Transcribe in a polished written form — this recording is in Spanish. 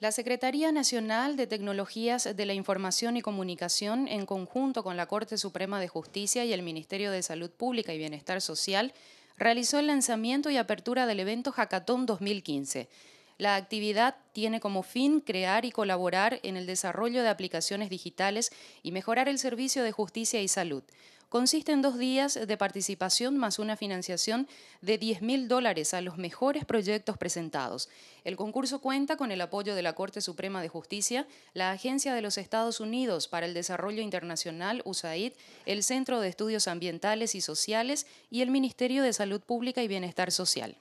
La Secretaría Nacional de Tecnologías de la Información y Comunicación, en conjunto con la Corte Suprema de Justicia y el Ministerio de Salud Pública y Bienestar Social, realizó el lanzamiento y apertura del evento Hackathon 2015. La actividad tiene como fin crear y colaborar en el desarrollo de aplicaciones digitales y mejorar el servicio de justicia y salud. Consiste en 2 días de participación más una financiación de $10.000 a los mejores proyectos presentados. El concurso cuenta con el apoyo de la Corte Suprema de Justicia, la Agencia de los Estados Unidos para el Desarrollo Internacional, USAID, el Centro de Estudios Ambientales y Sociales y el Ministerio de Salud Pública y Bienestar Social.